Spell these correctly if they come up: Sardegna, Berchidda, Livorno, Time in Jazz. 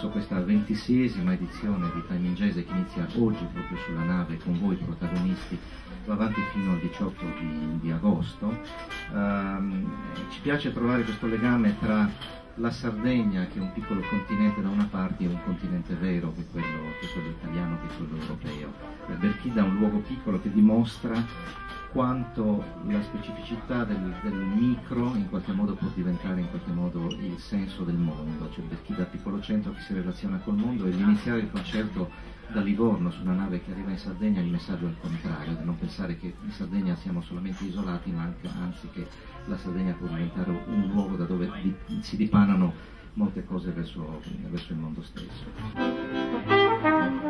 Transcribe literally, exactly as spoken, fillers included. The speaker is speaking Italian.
presso questa ventiseiesima edizione di Time in Jazz, che inizia oggi proprio sulla nave con voi protagonisti, va avanti fino al diciotto di, di agosto. Um, ci piace trovare questo legame tra la Sardegna, che è un piccolo continente da una parte, e un continente vero, che è quello, che è quello italiano, che è quello europeo. La Berchidda è un luogo piccolo che dimostra quanto la specificità del, del micro in qualche modo può diventare in qualche modo il senso del mondo, cioè Berchidda, piccolo centro che si relaziona col mondo, e l'iniziare il concerto da Livorno su una nave che arriva in Sardegna, il messaggio è il contrario, da non pensare che in Sardegna siamo solamente isolati, ma anche, anzi che la Sardegna può diventare un luogo da dove di, si dipanano molte cose verso, verso il mondo stesso.